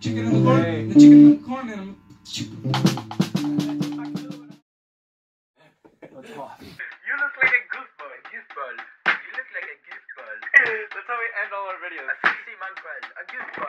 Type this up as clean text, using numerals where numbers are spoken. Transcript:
Chicken in the corn, hey. The chicken in the corn, and I'm You look like a goofball. You look like a goofball. That's how we end all our videos. A sexy monkey, a goofball.